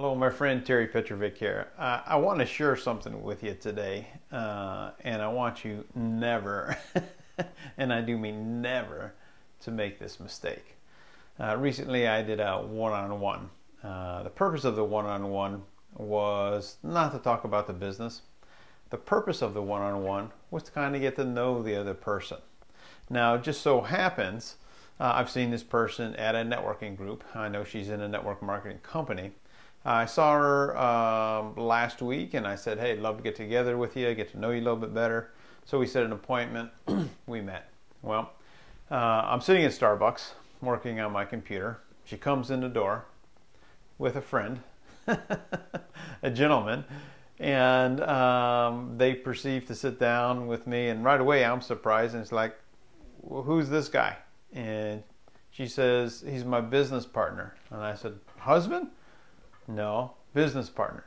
Hello, my friend Terry Petrovick here. I want to share something with you today, and I want you never, and I do mean never, to make this mistake. Recently I did a one-on-one. The purpose of the one-on-one was not to talk about the business. The purpose of the one-on-one was to kind of get to know the other person. Now, it just so happens, I've seen this person at a networking group. I know she's in a network marketing company. I saw her last week and I said, hey, I'd love to get together with you, get to know you a little bit better. So we set an appointment, we met. Well, I'm sitting at Starbucks working on my computer. She comes in the door with a friend, a gentleman, and they proceed to sit down with me. And right away I'm surprised and it's like, well, who's this guy? And she says, he's my business partner. And I said, husband? No, business partner.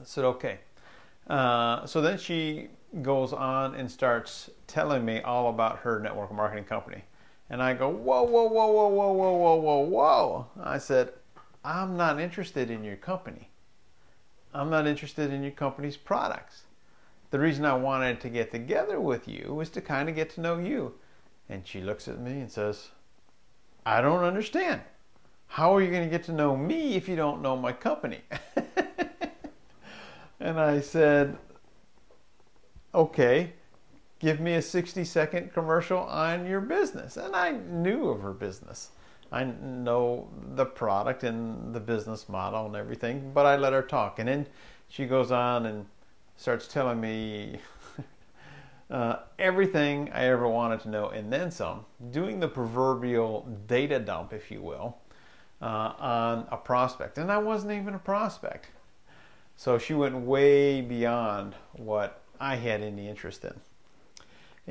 I said, okay. So then she goes on and starts telling me all about her network marketing company. And I go, whoa, whoa, whoa, whoa, whoa, whoa, whoa, whoa, whoa. I said, I'm not interested in your company. I'm not interested in your company's products. The reason I wanted to get together with you was to kind of get to know you. And she looks at me and says, I don't understand. How are you going to get to know me if you don't know my company? And I said, okay, give me a 60-second commercial on your business. And I knew of her business. I know the product and the business model and everything, but I let her talk. And then she goes on and starts telling me everything I ever wanted to know and then some, doing the proverbial data dump, if you will, on a prospect. And I wasn't even a prospect. So she went way beyond what I had any interest in.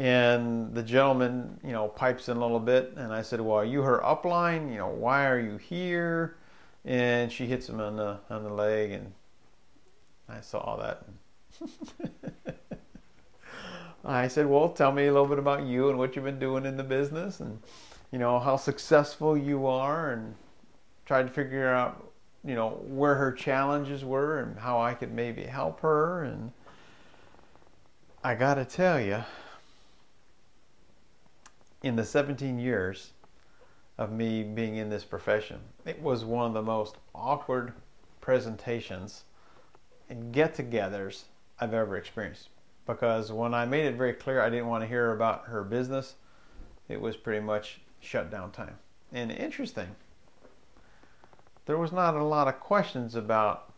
And the gentleman, you know, pipes in a little bit. And I said, well, are you her upline? You know, why are you here? And she hits him on the leg. And I saw all that. I said, well, tell me a little bit about you and what you've been doing in the business and, you know, how successful you are, and tried to figure out, you know, where her challenges were and how I could maybe help her. And I got to tell you, in the 17 years of me being in this profession, it was one of the most awkward presentations and get-togethers I've ever experienced. Because when I made it very clear I didn't want to hear about her business, it was pretty much shutdown time. And interesting, there was not a lot of questions about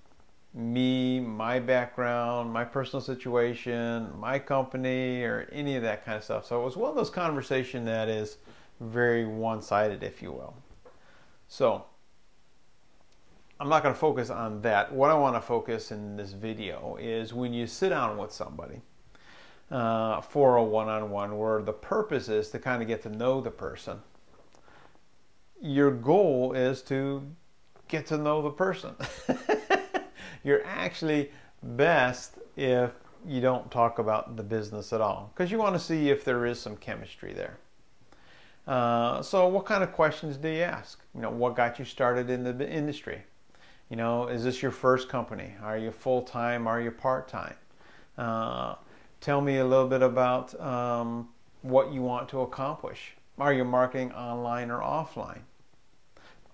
me, my background, my personal situation, my company, or any of that kind of stuff. So it was one of those conversations that is very one-sided, if you will. So I'm not going to focus on that. What I want to focus in this video is when you sit down with somebody for a one-on-one where the purpose is to kind of get to know the person, your goal is to get to know the person. You're actually best if you don't talk about the business at all, because you want to see if there is some chemistry there. So what kind of questions do you ask? You know, what got you started in the industry? You know, is this your first company? Are you full-time? Are you part-time? Tell me a little bit about what you want to accomplish. Are you marketing online or offline?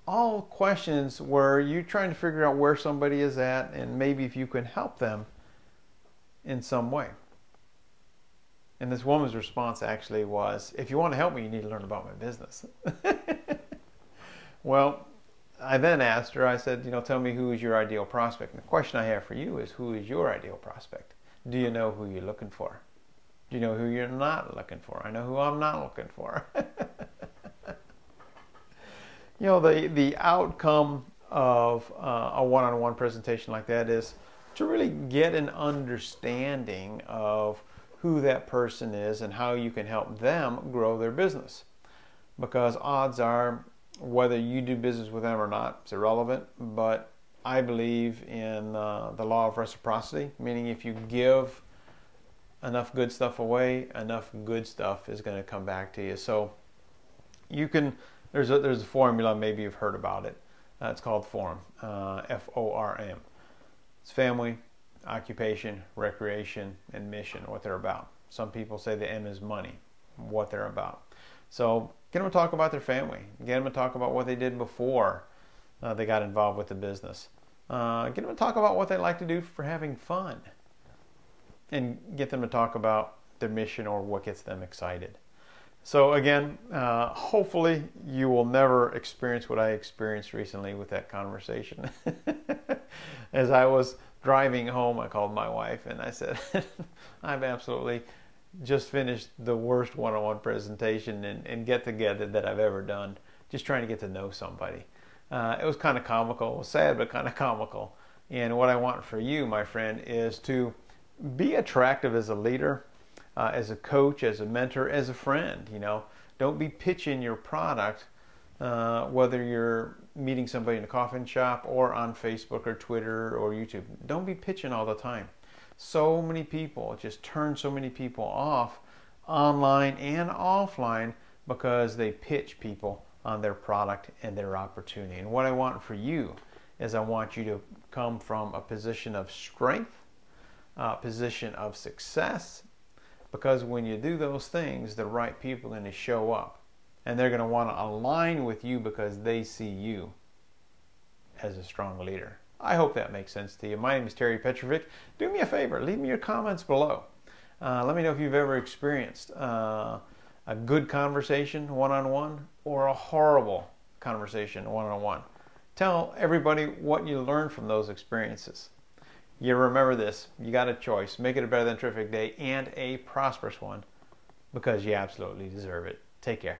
All questions where you're trying to figure out where somebody is at and maybe if you can help them in some way. And this woman's response actually was, if you want to help me, you need to learn about my business. Well, I then asked her, I said, you know, tell me who is your ideal prospect. And the question I have for you is, who is your ideal prospect? Do you know who you're looking for? Do you know who you're not looking for? I know who I'm not looking for. You know, the outcome of a one-on-one presentation like that is to really get an understanding of who that person is and how you can help them grow their business. Because odds are, whether you do business with them or not, it's irrelevant, but I believe in the law of reciprocity, meaning if you give enough good stuff away, enough good stuff is going to come back to you. So you can... There's a formula, maybe you've heard about it. It's called FORM, F-O-R-M. It's family, occupation, recreation, and mission, what they're about. Some people say the M is money, what they're about. So get them to talk about their family. Get them to talk about what they did before they got involved with the business. Get them to talk about what they like to do for having fun. And get them to talk about their mission or what gets them excited. So again, hopefully you will never experience what I experienced recently with that conversation. As I was driving home, I called my wife and I said, I've absolutely just finished the worst one-on-one presentation and get-together that I've ever done, just trying to get to know somebody. It was kind of comical. It was sad, but kind of comical. And what I want for you, my friend, is to be attractive as a leader, as a coach, as a mentor, as a friend. You know, don't be pitching your product, whether you're meeting somebody in a coffin shop or on Facebook or Twitter or YouTube. Don't be pitching all the time. So many people, it just turns so many people off online and offline because they pitch people on their product and their opportunity. And what I want for you is I want you to come from a position of strength, a position of success, because when you do those things, the right people are going to show up and they're going to want to align with you because they see you as a strong leader. I hope that makes sense to you. My name is Terry Petrovick. Do me a favor, leave me your comments below. Let me know if you've ever experienced a good conversation one-on-one or a horrible conversation one-on-one. Tell everybody what you learned from those experiences. You remember this, you got a choice. Make it a better than terrific day and a prosperous one because you absolutely deserve it. Take care.